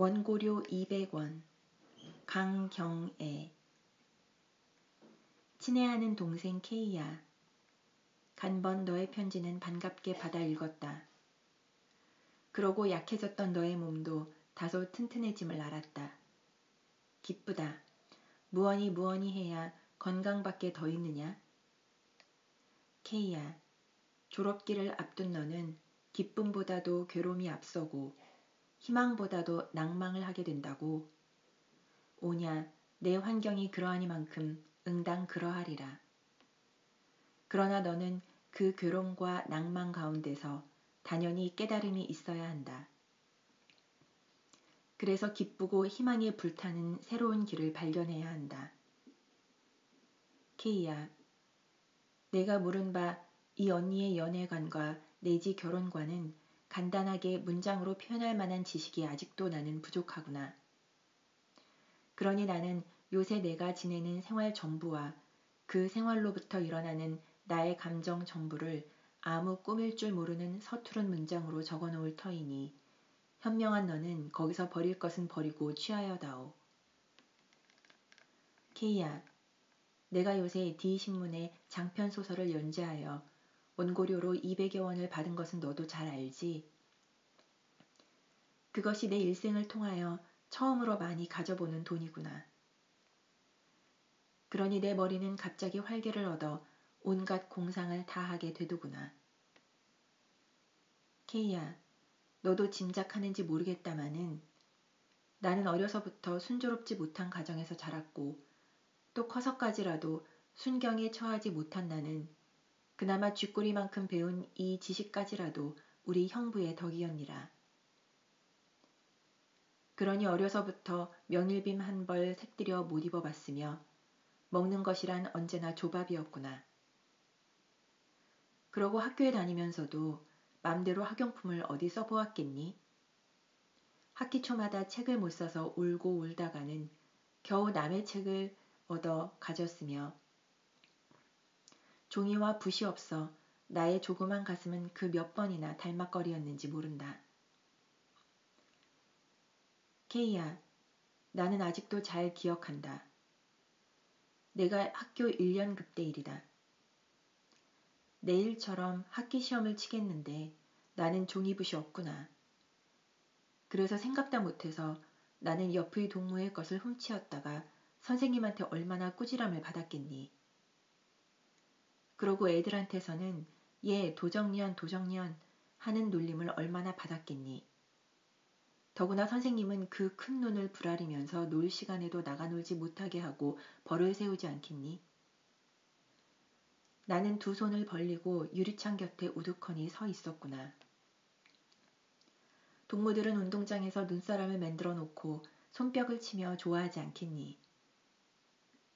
원고료 200원, 강경애. 친애하는 동생 케이야. 간번 너의 편지는 반갑게 받아 읽었다. 그러고 약해졌던 너의 몸도 다소 튼튼해짐을 알았다. 기쁘다. 무언이 해야 건강밖에 더 있느냐? 케이야, 졸업기를 앞둔 너는 기쁨보다도 괴로움이 앞서고 희망보다도 낭망을 하게 된다고. 오냐, 내 환경이 그러하니만큼 응당 그러하리라. 그러나 너는 그 괴로움과 낭망 가운데서 단연히 깨달음이 있어야 한다. 그래서 기쁘고 희망에 불타는 새로운 길을 발견해야 한다. 케이야, 내가 물은 바 이 언니의 연애관과 내지 결혼관은 간단하게 문장으로 표현할 만한 지식이 아직도 나는 부족하구나. 그러니 나는 요새 내가 지내는 생활 전부와 그 생활로부터 일어나는 나의 감정 전부를 아무 꾸밀 줄 모르는 서투른 문장으로 적어놓을 터이니 현명한 너는 거기서 버릴 것은 버리고 취하여다오. 케이야, 내가 요새 D신문에 장편소설을 연재하여 원고료로 200여 원을 받은 것은 너도 잘 알지? 그것이 내 일생을 통하여 처음으로 많이 가져보는 돈이구나. 그러니 내 머리는 갑자기 활기를 얻어 온갖 공상을 다 하게 되더구나. 케이야, 너도 짐작하는지 모르겠다마는 나는 어려서부터 순조롭지 못한 가정에서 자랐고 또 커서까지라도 순경에 처하지 못한 나는 그나마 쥐꼬리만큼 배운 이 지식까지라도 우리 형부의 덕이었니라. 그러니 어려서부터 면일빔 한 벌 색들여 못 입어봤으며 먹는 것이란 언제나 조밥이었구나. 그러고 학교에 다니면서도 맘대로 학용품을 어디 써보았겠니? 학기 초마다 책을 못 사서 울고 울다가는 겨우 남의 책을 얻어 가졌으며 종이와 붓이 없어 나의 조그만 가슴은 그 몇 번이나 달막거리였는지 모른다. 케이야, 나는 아직도 잘 기억한다. 내가 학교 1년 급대일이다. 내일처럼 학기 시험을 치겠는데 나는 종이붓이 없구나. 그래서 생각도 못해서 나는 옆의 동무의 것을 훔치었다가 선생님한테 얼마나 꾸지람을 받았겠니. 그러고 애들한테서는 얘 도정년 하는 놀림을 얼마나 받았겠니. 더구나 선생님은 그 큰 눈을 부라리면서 놀 시간에도 나가 놀지 못하게 하고 벌을 세우지 않겠니. 나는 두 손을 벌리고 유리창 곁에 우두커니 서 있었구나. 동무들은 운동장에서 눈사람을 만들어 놓고 손뼉을 치며 좋아하지 않겠니.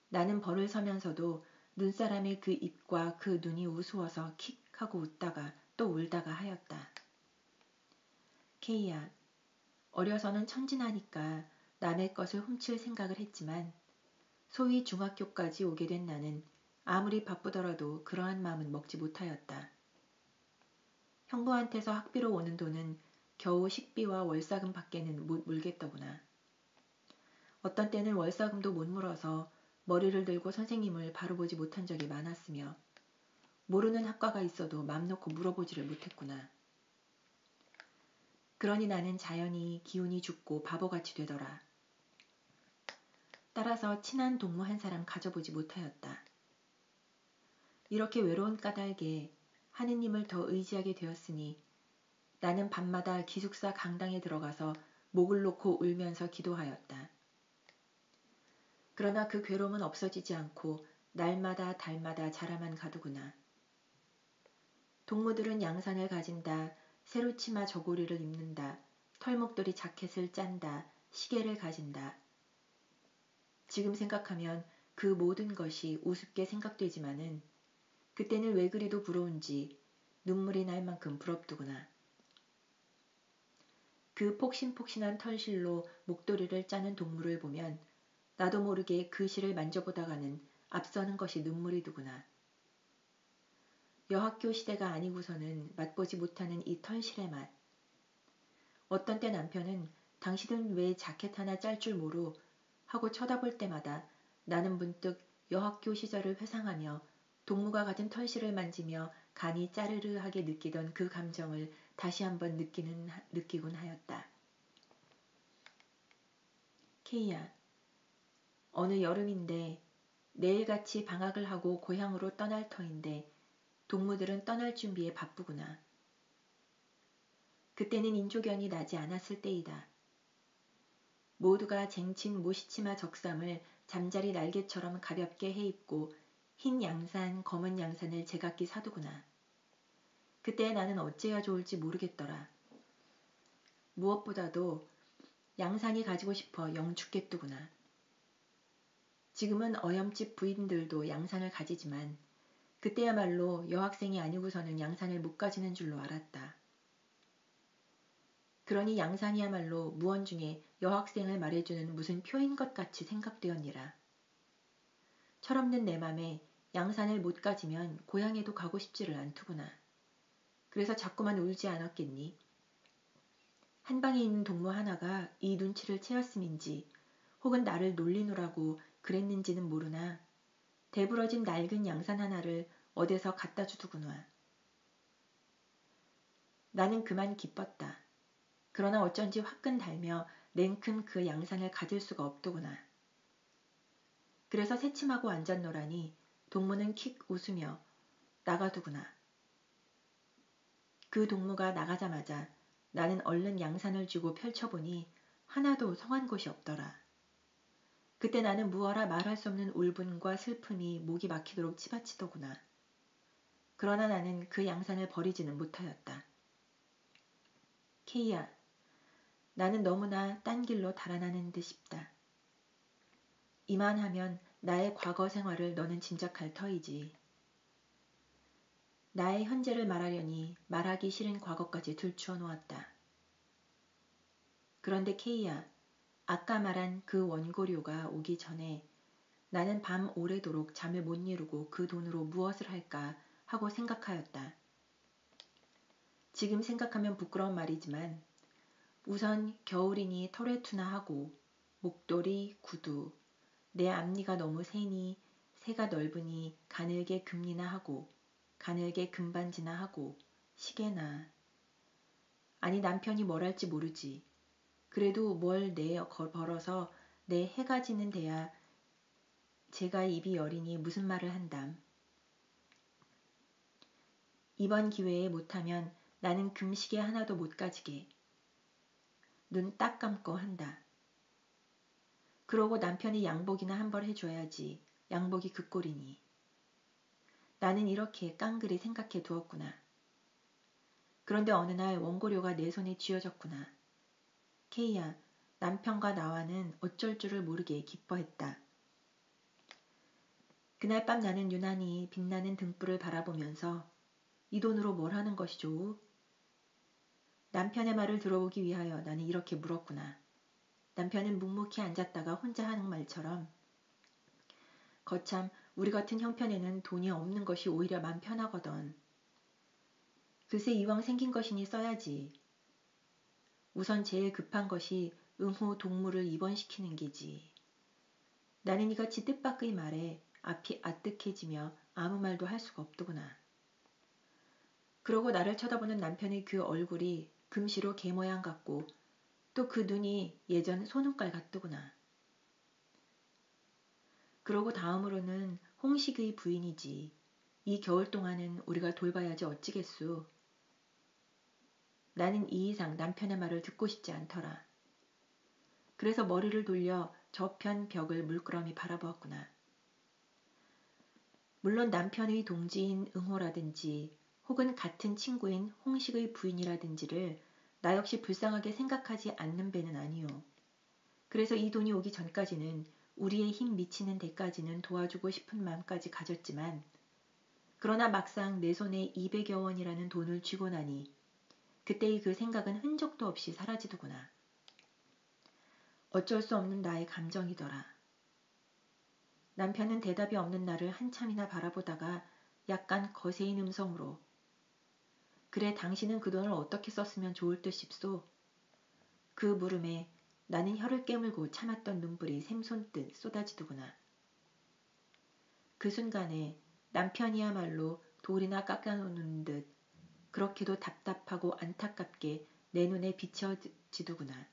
나는 벌을 서면서도 눈사람의 그 입과 그 눈이 우스워서 킥 하고 웃다가 또 울다가 하였다. 케이야, 어려서는 천진하니까 남의 것을 훔칠 생각을 했지만 소위 중학교까지 오게 된 나는 아무리 바쁘더라도 그러한 마음은 먹지 못하였다. 형부한테서 학비로 오는 돈은 겨우 식비와 월사금 밖에는 못 물겠더구나. 어떤 때는 월사금도 못 물어서 머리를 들고 선생님을 바로 보지 못한 적이 많았으며 모르는 학과가 있어도 맘 놓고 물어보지를 못했구나. 그러니 나는 자연히 기운이 죽고 바보같이 되더라. 따라서 친한 동무 한 사람 가져보지 못하였다. 이렇게 외로운 까닭에 하느님을 더 의지하게 되었으니 나는 밤마다 기숙사 강당에 들어가서 목을 놓고 울면서 기도하였다. 그러나 그 괴로움은 없어지지 않고 날마다 달마다 자라만 가더구나. 동무들은 양산을 가진다, 세로치마 저고리를 입는다, 털목도리 자켓을 짠다, 시계를 가진다. 지금 생각하면 그 모든 것이 우습게 생각되지만은 그때는 왜 그리도 부러운지 눈물이 날 만큼 부럽더구나. 그 폭신폭신한 털실로 목도리를 짜는 동물을 보면 나도 모르게 그 실을 만져보다가는 앞서는 것이 눈물이 두구나. 여학교 시대가 아니고서는 맛보지 못하는 이 털실의 맛. 어떤 때 남편은 당신은 왜 자켓 하나 짤 줄 모르? 하고 쳐다볼 때마다 나는 문득 여학교 시절을 회상하며 동무가 가진 털실을 만지며 간이 짜르르하게 느끼던 그 감정을 다시 한번 느끼곤 하였다. 케이야, 어느 여름인데 내일같이 방학을 하고 고향으로 떠날 터인데 동무들은 떠날 준비에 바쁘구나. 그때는 인조견이 나지 않았을 때이다. 모두가 쟁친 모시치마 적삼을 잠자리 날개처럼 가볍게 해입고 흰 양산, 검은 양산을 제각기 사두구나. 그때 나는 어째야 좋을지 모르겠더라. 무엇보다도 양산이 가지고 싶어 영 죽겠두구나. 지금은 어염집 부인들도 양산을 가지지만 그때야말로 여학생이 아니고서는 양산을 못 가지는 줄로 알았다. 그러니 양산이야말로 무언중에 여학생을 말해주는 무슨 표인 것 같이 생각되었니라. 철없는 내 맘에 양산을 못 가지면 고향에도 가고 싶지를 않더구나. 그래서 자꾸만 울지 않았겠니? 한 방에 있는 동무 하나가 이 눈치를 채웠음인지 혹은 나를 놀리노라고 그랬는지는 모르나 대부러진 낡은 양산 하나를 어디서 갖다 주더구나. 나는 그만 기뻤다. 그러나 어쩐지 화끈 달며 냉큼 그 양산을 가질 수가 없더구나. 그래서 새침하고 앉았노라니 동무는 킥 웃으며 나가두구나. 그 동무가 나가자마자 나는 얼른 양산을 주고 펼쳐보니 하나도 성한 곳이 없더라. 그때 나는 무어라 말할 수 없는 울분과 슬픔이 목이 막히도록 치받치더구나. 그러나 나는 그 양산을 버리지는 못하였다. 케이야, 나는 너무나 딴 길로 달아나는 듯 싶다. 이만하면 나의 과거 생활을 너는 짐작할 터이지. 나의 현재를 말하려니 말하기 싫은 과거까지 들추어 놓았다. 그런데 케이야, 아까 말한 그 원고료가 오기 전에 나는 밤 오래도록 잠을 못 이루고 그 돈으로 무엇을 할까 하고 생각하였다. 지금 생각하면 부끄러운 말이지만 우선 겨울이니 털에 투나 하고 목도리, 구두, 내 앞니가 너무 새니 새가 넓으니 가늘게 금리나 하고 가늘게 금반지나 하고 시계나 아니 남편이 뭘 할지 모르지. 그래도 뭘 내 벌어서 내 해가 지는 데야 제가 입이 여리니 무슨 말을 한담. 이번 기회에 못하면 나는 금시계 하나도 못 가지게. 눈 딱 감고 한다. 그러고 남편이 양복이나 한 벌 해줘야지. 양복이 그 꼴이니. 나는 이렇게 깡그리 생각해 두었구나. 그런데 어느 날 원고료가 내 손에 쥐어졌구나. 케이야, 남편과 나와는 어쩔 줄을 모르게 기뻐했다. 그날 밤 나는 유난히 빛나는 등불을 바라보면서 이 돈으로 뭘 하는 것이죠? 남편의 말을 들어보기 위하여 나는 이렇게 물었구나. 남편은 묵묵히 앉았다가 혼자 하는 말처럼 거참 우리 같은 형편에는 돈이 없는 것이 오히려 맘 편하거든. 글쎄 이왕 생긴 것이니 써야지. 우선 제일 급한 것이 응호 동무를 입원시키는 게지. 나는 이같이 뜻밖의 말에 앞이 아뜩해지며 아무 말도 할 수가 없더구나. 그러고 나를 쳐다보는 남편의 그 얼굴이 금시로 개 모양 같고 또 그 눈이 예전 소눈깔 같더구나. 그러고 다음으로는 홍식의 부인이지. 이 겨울 동안은 우리가 돌봐야지 어찌겠수. 나는 이 이상 남편의 말을 듣고 싶지 않더라. 그래서 머리를 돌려 저편 벽을 물끄러미 바라보았구나. 물론 남편의 동지인 응호라든지 혹은 같은 친구인 홍식의 부인이라든지를 나 역시 불쌍하게 생각하지 않는 배는 아니오. 그래서 이 돈이 오기 전까지는 우리의 힘 미치는 데까지는 도와주고 싶은 마음까지 가졌지만 그러나 막상 내 손에 200여 원이라는 돈을 쥐고 나니 그때의 그 생각은 흔적도 없이 사라지더구나. 어쩔 수 없는 나의 감정이더라. 남편은 대답이 없는 나를 한참이나 바라보다가 약간 거세인 음성으로 그래 당신은 그 돈을 어떻게 썼으면 좋을 듯 싶소. 그 물음에 나는 혀를 깨물고 참았던 눈물이 샘솟듯 쏟아지더구나. 그 순간에 남편이야말로 돌이나 깎아놓는 듯 그렇게도 답답하고 안타깝게 내 눈에 비춰지더구나.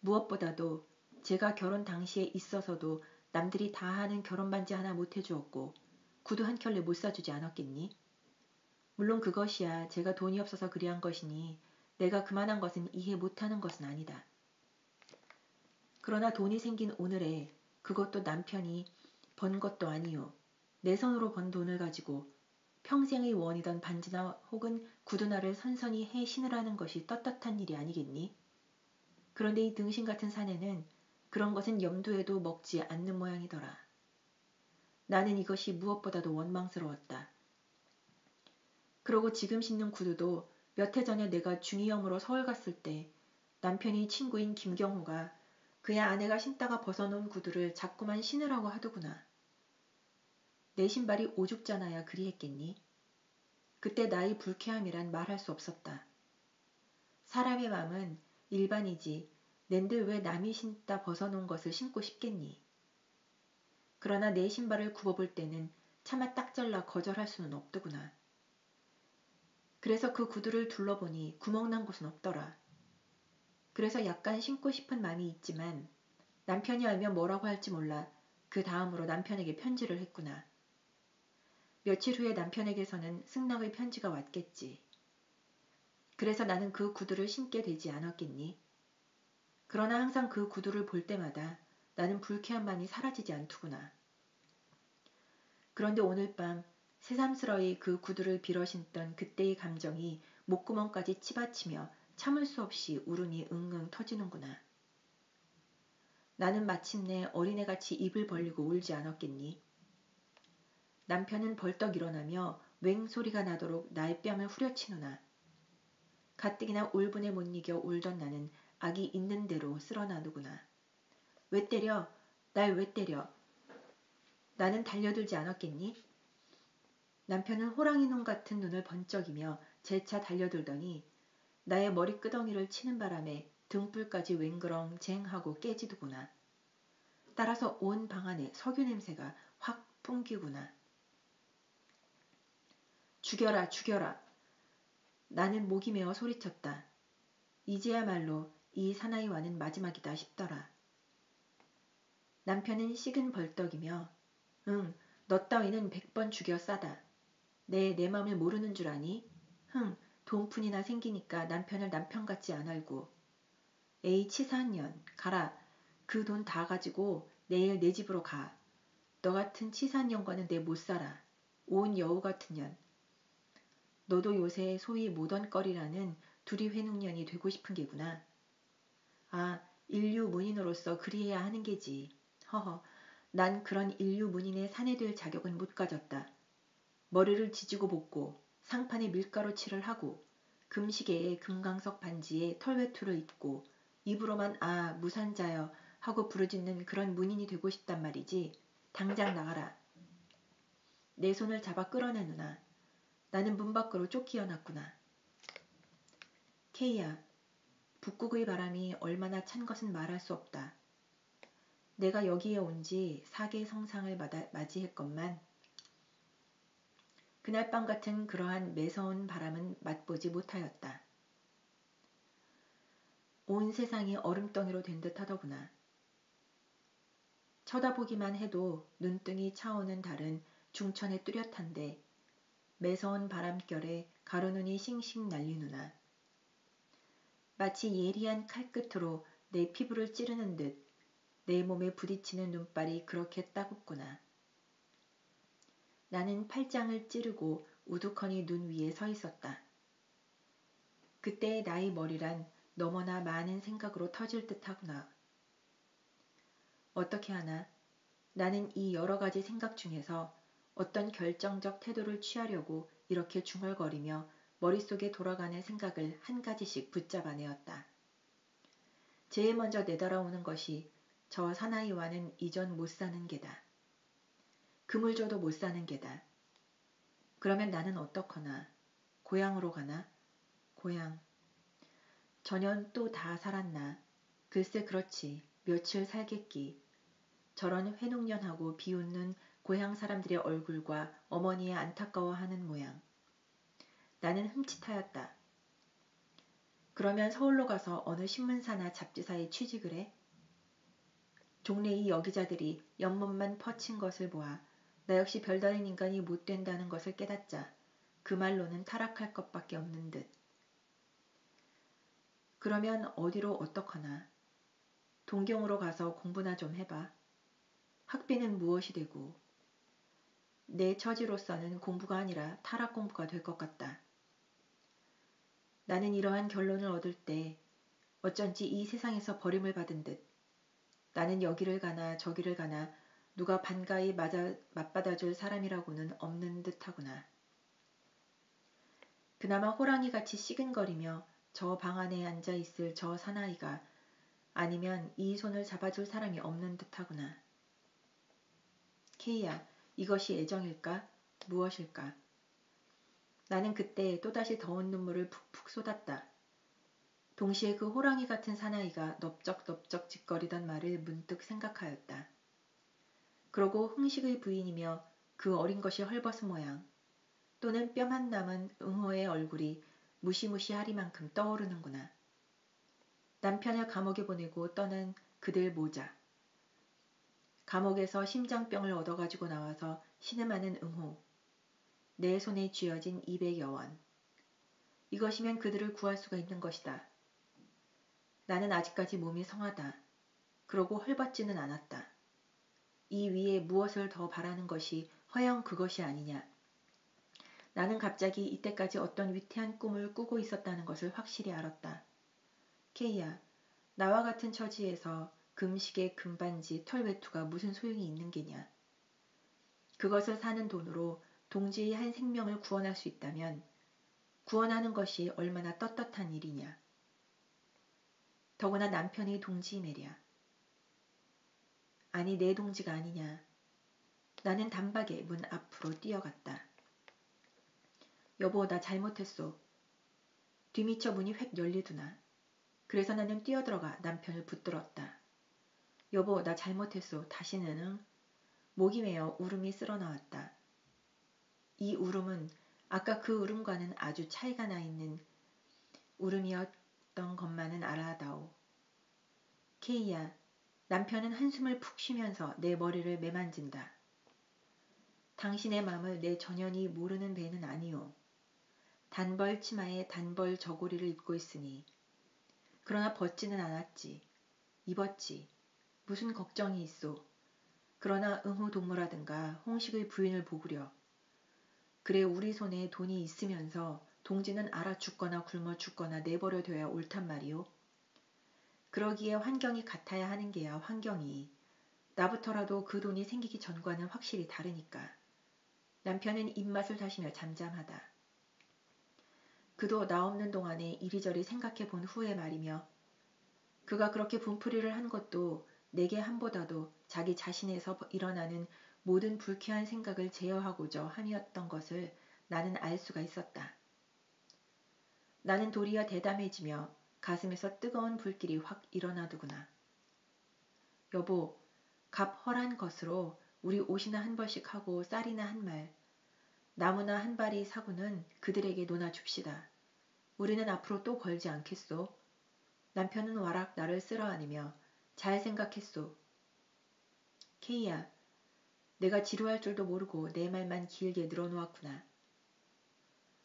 무엇보다도 제가 결혼 당시에 있어서도 남들이 다 하는 결혼반지 하나 못 해주었고 구두 한 켤레 못 사주지 않았겠니? 물론 그것이야 제가 돈이 없어서 그리한 것이니 내가 그만한 것은 이해 못하는 것은 아니다. 그러나 돈이 생긴 오늘에 그것도 남편이 번 것도 아니요. 내 손으로 번 돈을 가지고 평생의 원이던 반지나 혹은 구두나를 선선히 해 신으라는 것이 떳떳한 일이 아니겠니? 그런데 이 등신 같은 사내는 그런 것은 염두에도 먹지 않는 모양이더라. 나는 이것이 무엇보다도 원망스러웠다. 그러고 지금 신는 구두도 몇 해 전에 내가 중2염으로 서울 갔을 때 남편이 친구인 김경호가 그의 아내가 신다가 벗어놓은 구두를 자꾸만 신으라고 하더구나. 내 신발이 오죽자나야 그리했겠니? 그때 나의 불쾌함이란 말할 수 없었다. 사람의 마음은 일반이지 낸데 왜 남이 신다 벗어놓은 것을 신고 싶겠니? 그러나 내 신발을 굽어볼 때는 차마 딱 잘라 거절할 수는 없더구나. 그래서 그 구두를 둘러보니 구멍난 곳은 없더라. 그래서 약간 신고 싶은 마음이 있지만 남편이 알면 뭐라고 할지 몰라 그 다음으로 남편에게 편지를 했구나. 며칠 후에 남편에게서는 승낙의 편지가 왔겠지. 그래서 나는 그 구두를 신게 되지 않았겠니? 그러나 항상 그 구두를 볼 때마다 나는 불쾌함만이 사라지지 않더구나. 그런데 오늘 밤 새삼스러이 그 구두를 빌어 신던 그때의 감정이 목구멍까지 치받치며 참을 수 없이 울음이 응응 터지는구나. 나는 마침내 어린애같이 입을 벌리고 울지 않았겠니? 남편은 벌떡 일어나며 웽 소리가 나도록 나의 뺨을 후려치누나. 가뜩이나 울분에 못 이겨 울던 나는 악이 있는 대로 쓸어나누구나. 왜 때려? 날 왜 때려? 나는 달려들지 않았겠니? 남편은 호랑이눈 같은 눈을 번쩍이며 재차 달려들더니 나의 머리끄덩이를 치는 바람에 등불까지 웬그렁 쟁하고 깨지더구나. 따라서 온 방 안에 석유 냄새가 확 풍기구나. 죽여라, 죽여라. 나는 목이 메어 소리쳤다. 이제야말로 이 사나이와는 마지막이다 싶더라. 남편은 식은 벌떡이며 응, 너 따위는 100번 죽여 싸다. 내 마음을 모르는 줄 아니? 흥, 돈푼이나 생기니까 남편을 남편같이 안 알고. 에이 치사한 년, 가라. 그 돈 다 가지고 내일 내 집으로 가. 너 같은 치사한 년과는 내 못 살아. 온 여우 같은 년. 너도 요새 소위 모던거리라는 둘이 회능년이 되고 싶은 게구나. 아, 인류 문인으로서 그리해야 하는 게지. 허허, 난 그런 인류 문인의 사내될 자격은 못 가졌다. 머리를 지지고 볶고 상판에 밀가루 칠을 하고 금시계에 금강석 반지에 털외투를 입고 입으로만 아 무산자여 하고 부르짖는 그런 문인이 되고 싶단 말이지. 당장 나가라. 내 손을 잡아 끌어내누나. 나는 문 밖으로 쫓겨났구나. 케이야, 북극의 바람이 얼마나 찬 것은 말할 수 없다. 내가 여기에 온 지 4개 성상을 맞이했건만 그날 밤 같은 그러한 매서운 바람은 맛보지 못하였다. 온 세상이 얼음덩이로 된 듯 하더구나. 쳐다보기만 해도 눈등이 차오는 달은 중천에 뚜렷한데 매서운 바람결에 가로눈이 싱싱 날리누나. 마치 예리한 칼끝으로 내 피부를 찌르는 듯 내 몸에 부딪히는 눈발이 그렇게 따갑구나. 나는 팔짱을 찌르고 우두커니 눈 위에 서 있었다. 그때의 나의 머리란 너무나 많은 생각으로 터질 듯 하구나. 어떻게 하나? 나는 이 여러 가지 생각 중에서 어떤 결정적 태도를 취하려고 이렇게 중얼거리며 머릿속에 돌아가는 생각을 한 가지씩 붙잡아내었다. 제일 먼저 내달아오는 것이 저 사나이와는 이전 못 사는 게다. 금을 줘도 못 사는 게다. 그러면 나는 어떡하나? 고향으로 가나? 고향. 전연 또 다 살았나. 글쎄 그렇지. 며칠 살겠기. 저런 회농년하고 비웃는 고향 사람들의 얼굴과 어머니의 안타까워하는 모양. 나는 흠칫하였다. 그러면 서울로 가서 어느 신문사나 잡지사에 취직을 해? 종래의 여기자들이 연못만 퍼친 것을 보아 나 역시 별다른 인간이 못 된다는 것을 깨닫자 그 말로는 타락할 것밖에 없는 듯. 그러면 어디로 어떡하나. 동경으로 가서 공부나 좀 해봐. 학비는 무엇이 되고. 내 처지로서는 공부가 아니라 타락 공부가 될 것 같다. 나는 이러한 결론을 얻을 때 어쩐지 이 세상에서 버림을 받은 듯. 나는 여기를 가나 저기를 가나 누가 반가이 맞받아줄 사람이라고는 없는 듯하구나. 그나마 호랑이같이 시근거리며 저 방 안에 앉아있을 저 사나이가 아니면 이 손을 잡아줄 사람이 없는 듯하구나. 케이야, 이것이 애정일까? 무엇일까? 나는 그때 또다시 더운 눈물을 푹푹 쏟았다. 동시에 그 호랑이 같은 사나이가 넓적넓적 짓거리던 말을 문득 생각하였다. 그러고 흥식의 부인이며 그 어린 것이 헐벗은 모양 또는 뼈만 남은 응호의 얼굴이 무시무시하리만큼 떠오르는구나. 남편을 감옥에 보내고 떠난 그들 모자. 감옥에서 심장병을 얻어가지고 나와서 신음하는 응호. 내 손에 쥐어진 200여원. 이것이면 그들을 구할 수가 있는 것이다. 나는 아직까지 몸이 성하다. 그러고 헐벗지는 않았다. 이 위에 무엇을 더 바라는 것이 허영 그것이 아니냐. 나는 갑자기 이때까지 어떤 위태한 꿈을 꾸고 있었다는 것을 확실히 알았다. 케이야, 나와 같은 처지에서 금시계 금반지 털외투가 무슨 소용이 있는 게냐. 그것을 사는 돈으로 동지의 한 생명을 구원할 수 있다면 구원하는 것이 얼마나 떳떳한 일이냐. 더구나 남편이 동지 매랴. 아니 내 동지가 아니냐. 나는 단박에 문 앞으로 뛰어갔다. 여보 나 잘못했소. 뒤미쳐 문이 획 열리두나. 그래서 나는 뛰어들어가 남편을 붙들었다. 여보 나 잘못했소. 다시는 응. 목이 메어 울음이 쓸어나왔다. 이 울음은 아까 그 울음과는 아주 차이가 나 있는 울음이었던 것만은 알아다오. 케이야, 남편은 한숨을 푹 쉬면서 내 머리를 매만진다. 당신의 마음을 내 전연히 모르는 배는 아니오. 단벌 치마에 단벌 저고리를 입고 있으니. 그러나 벗지는 않았지. 입었지. 무슨 걱정이 있소. 그러나 응호 동무라든가 홍식의 부인을 보구려. 그래 우리 손에 돈이 있으면서 동지는 알아 죽거나 굶어 죽거나 내버려 둬야 옳단 말이오. 그러기에 환경이 같아야 하는 게야 환경이. 나부터라도 그 돈이 생기기 전과는 확실히 다르니까. 남편은 입맛을 다시며 잠잠하다. 그도 나 없는 동안에 이리저리 생각해 본 후에 말이며 그가 그렇게 분풀이를 한 것도 내게 함보다도 자기 자신에서 일어나는 모든 불쾌한 생각을 제어하고자 함이었던 것을 나는 알 수가 있었다. 나는 도리어 대담해지며 가슴에서 뜨거운 불길이 확 일어나더구나. 여보, 값 헐한 것으로 우리 옷이나 한 벌씩 하고 쌀이나 한 말, 나무나 한 발이 사고는 그들에게 논아줍시다. 우리는 앞으로 또 걸지 않겠소. 남편은 와락 나를 쓸어안으며 잘 생각했소. 케이야, 내가 지루할 줄도 모르고 내 말만 길게 늘어놓았구나.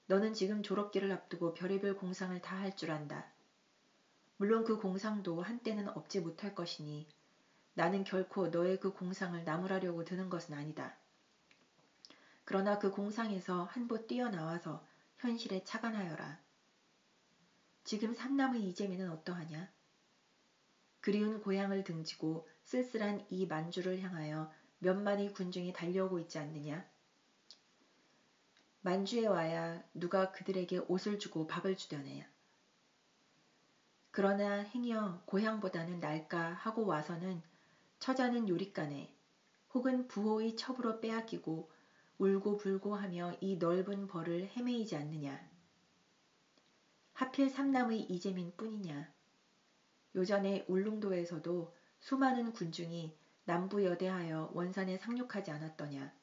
너는 지금 졸업기를 앞두고 별의별 공상을 다 할 줄 안다. 물론 그 공상도 한때는 없지 못할 것이니 나는 결코 너의 그 공상을 나무라려고 드는 것은 아니다. 그러나 그 공상에서 한보 뛰어나와서 현실에 착안하여라. 지금 삼남의 이재민은 어떠하냐? 그리운 고향을 등지고 쓸쓸한 이 만주를 향하여 몇 마리 군중이 달려오고 있지 않느냐? 만주에 와야 누가 그들에게 옷을 주고 밥을 주려냐? 그러나 행여 고향보다는 날까 하고 와서는 처자는 요릿간에 혹은 부호의 첩으로 빼앗기고 울고 불고 하며 이 넓은 벌을 헤매이지 않느냐? 하필 삼남의 이재민뿐이냐. 요전에 울릉도에서도 수많은 군중이 남부여대하여 원산에 상륙하지 않았더냐.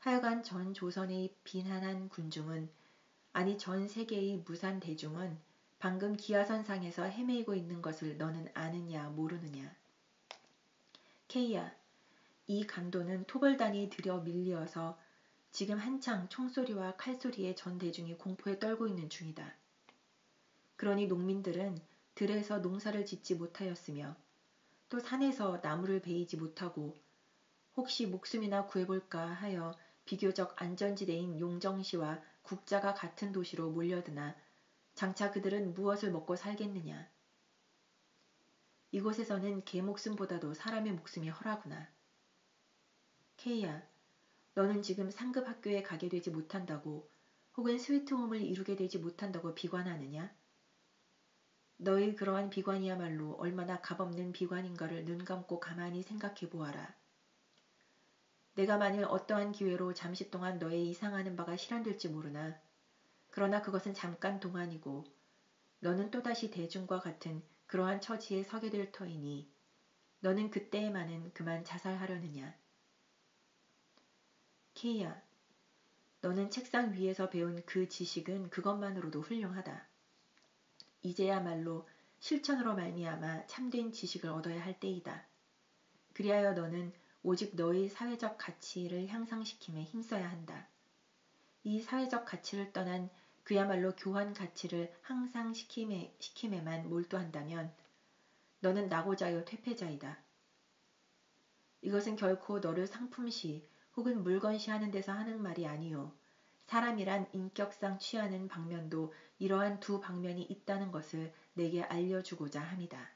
하여간 전 조선의 비난한 군중은, 아니 전 세계의 무산 대중은 방금 기아선상에서 헤매이고 있는 것을 너는 아느냐 모르느냐. 케이야, 이 강도는 토벌단이 들여 밀려서 지금 한창 총소리와 칼소리에 전 대중이 공포에 떨고 있는 중이다. 그러니 농민들은 들에서 농사를 짓지 못하였으며 또 산에서 나무를 베이지 못하고 혹시 목숨이나 구해볼까 하여 비교적 안전지대인 용정시와 국자가 같은 도시로 몰려드나 장차 그들은 무엇을 먹고 살겠느냐. 이곳에서는 개 목숨보다도 사람의 목숨이 허라구나. 케이야, 너는 지금 상급 학교에 가게 되지 못한다고 혹은 스위트홈을 이루게 되지 못한다고 비관하느냐? 너의 그러한 비관이야말로 얼마나 값없는 비관인가를 눈 감고 가만히 생각해 보아라. 내가 만일 어떠한 기회로 잠시 동안 너의 이상하는 바가 실현될지 모르나, 그러나 그것은 잠깐 동안이고 너는 또다시 대중과 같은 그러한 처지에 서게 될 터이니 너는 그때에만은 그만 자살하려느냐. 케이야, 너는 책상 위에서 배운 그 지식은 그것만으로도 훌륭하다. 이제야말로 실천으로 말미암아 참된 지식을 얻어야 할 때이다. 그리하여 너는 오직 너의 사회적 가치를 향상시킴에 힘써야 한다. 이 사회적 가치를 떠난 그야말로 교환 가치를 향상시킴에만 몰두한다면 너는 낙오자여 퇴폐자이다. 이것은 결코 너를 상품시 혹은 물건시 하는 데서 하는 말이 아니요, 사람이란 인격상 취하는 방면도 이러한 두 방면이 있다는 것을 내게 알려주고자 합니다.